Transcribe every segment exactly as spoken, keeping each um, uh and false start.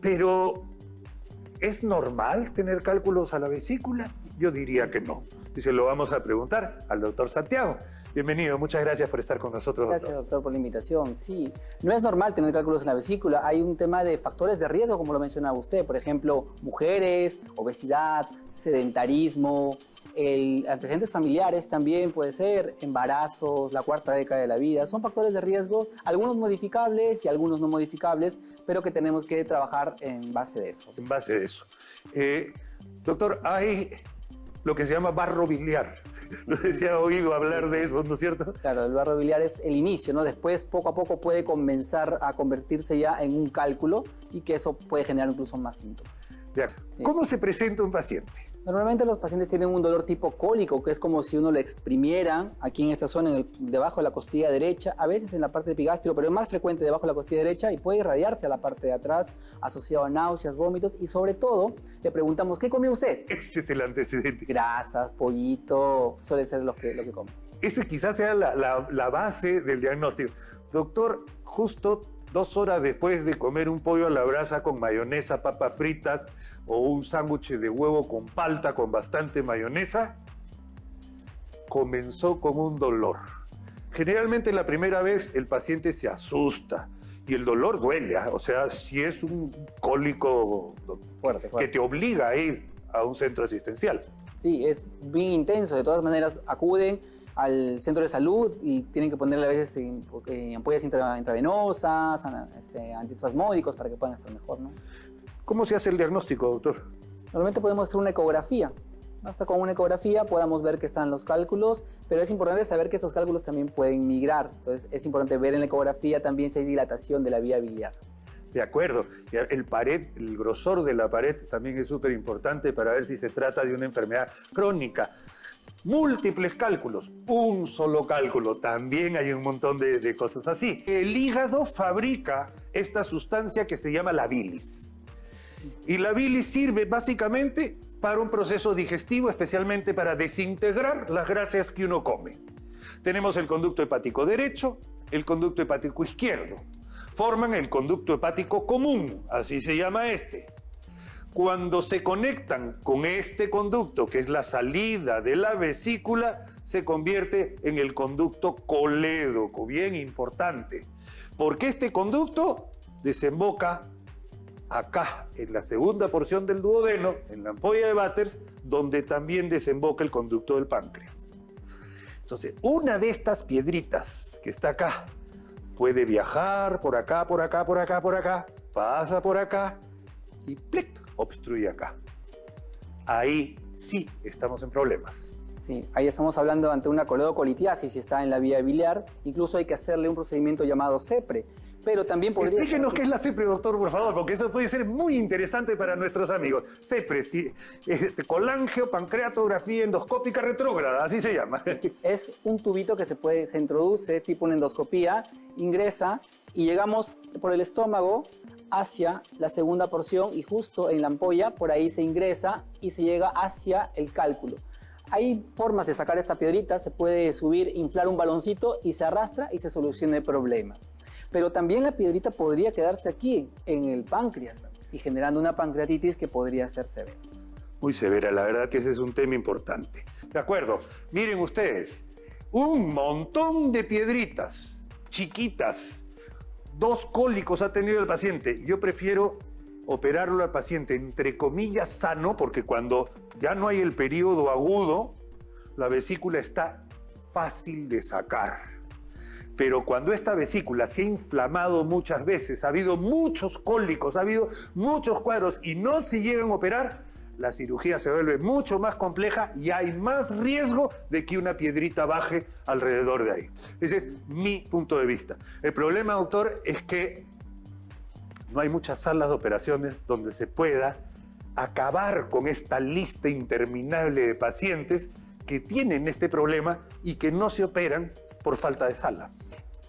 Pero ¿es normal tener cálculos a la vesícula? Yo diría que no. Y se lo vamos a preguntar al doctor Santiago. Bienvenido, muchas gracias por estar con nosotros. Gracias, doctor, doctor por la invitación. Sí, no es normal tener cálculos en la vesícula. Hay un tema de factores de riesgo, como lo mencionaba usted. Por ejemplo, mujeres, obesidad, sedentarismo, el antecedentes familiares también puede ser, embarazos, la cuarta década de la vida. Son factores de riesgo, algunos modificables y algunos no modificables, pero que tenemos que trabajar en base de eso. En base de eso. Eh, doctor, hay lo que se llama barro biliar. No sé si ha oído hablar sí, sí. de eso, ¿no es cierto? Claro, el barro biliar es el inicio, ¿no? Después, poco a poco, puede comenzar a convertirse ya en un cálculo y que eso puede generar incluso más síntomas. Sí. ¿Cómo se presenta un paciente? Normalmente los pacientes tienen un dolor tipo cólico, que es como si uno le exprimiera aquí en esta zona, en el, debajo de la costilla derecha, a veces en la parte epigástrica, pero es más frecuente debajo de la costilla derecha y puede irradiarse a la parte de atrás, asociado a náuseas, vómitos y sobre todo le preguntamos, ¿qué comió usted? Ese es el antecedente. Grasas, pollito, suele ser lo que, lo que come. Ese quizás sea la, la, la base del diagnóstico. Doctor, justo dos horas después de comer un pollo a la brasa con mayonesa, papas fritas o un sándwich de huevo con palta con bastante mayonesa, comenzó con un dolor. Generalmente la primera vez el paciente se asusta y el dolor duele. O sea, si es un cólico fuerte, fuerte. que te obliga a ir a un centro asistencial. Sí, es bien intenso. De todas maneras, acuden al centro de salud y tienen que ponerle a veces eh, ampollas intravenosas, este, antiespasmódicos para que puedan estar mejor, ¿no? ¿Cómo se hace el diagnóstico, doctor? Normalmente podemos hacer una ecografía. Basta con una ecografía, podamos ver que están los cálculos, pero es importante saber que estos cálculos también pueden migrar. Entonces, es importante ver en la ecografía también si hay dilatación de la vía biliar. De acuerdo. El, pared, el grosor de la pared también es súper importante para ver si se trata de una enfermedad crónica. Múltiples cálculos, un solo cálculo, también hay un montón de, de cosas así. El hígado fabrica esta sustancia que se llama la bilis. Y la bilis sirve básicamente para un proceso digestivo, especialmente para desintegrar las grasas que uno come. Tenemos el conducto hepático derecho, el conducto hepático izquierdo. Forman el conducto hepático común, así se llama este. Cuando se conectan con este conducto, que es la salida de la vesícula, se convierte en el conducto colédoco, bien importante. Porque este conducto desemboca acá, en la segunda porción del duodeno, en la ampolla de Vater, donde también desemboca el conducto del páncreas. Entonces, una de estas piedritas que está acá, puede viajar por acá, por acá, por acá, por acá, pasa por acá y ¡plic! Obstruye acá. Ahí sí estamos en problemas. Sí, ahí estamos hablando ante una coledocolitiasis, si está en la vía biliar. Incluso hay que hacerle un procedimiento llamado CEPRE. Pero también podría... Explíquenos qué es la CEPRE, doctor, por favor, porque eso puede ser muy interesante para nuestros amigos. CEPRE, sí, este, colangio-pancreatografía endoscópica retrógrada, así se llama. Sí, es un tubito que se, puede, se introduce, tipo una endoscopía, ingresa y llegamos por el estómago hacia la segunda porción y justo en la ampolla, por ahí se ingresa y se llega hacia el cálculo. Hay formas de sacar esta piedrita, se puede subir, inflar un baloncito y se arrastra y se soluciona el problema. Pero también la piedrita podría quedarse aquí, en el páncreas, y generando una pancreatitis que podría ser severa. Muy severa, la verdad que ese es un tema importante. De acuerdo, miren ustedes, un montón de piedritas chiquitas. Dos cólicos ha tenido el paciente. Yo prefiero operarlo al paciente, entre comillas, sano, porque cuando ya no hay el periodo agudo, la vesícula está fácil de sacar. Pero cuando esta vesícula se ha inflamado muchas veces, ha habido muchos cólicos, ha habido muchos cuadros y no se llegan a operar, la cirugía se vuelve mucho más compleja y hay más riesgo de que una piedrita baje alrededor de ahí. Ese es mi punto de vista. El problema, doctor, es que no hay muchas salas de operaciones donde se pueda acabar con esta lista interminable de pacientes que tienen este problema y que no se operan por falta de sala.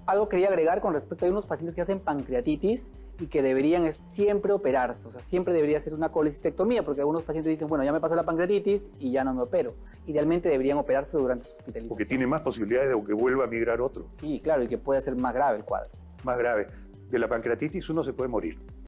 Algo quería agregar con respecto a unos pacientes que hacen pancreatitis y que deberían siempre operarse, o sea, siempre debería ser una colecistectomía, porque algunos pacientes dicen, bueno, ya me pasó la pancreatitis y ya no me opero. Idealmente deberían operarse durante su hospitalización. Porque tiene más posibilidades de que vuelva a migrar otro. Sí, claro, y que puede ser más grave el cuadro. Más grave. De la pancreatitis uno se puede morir.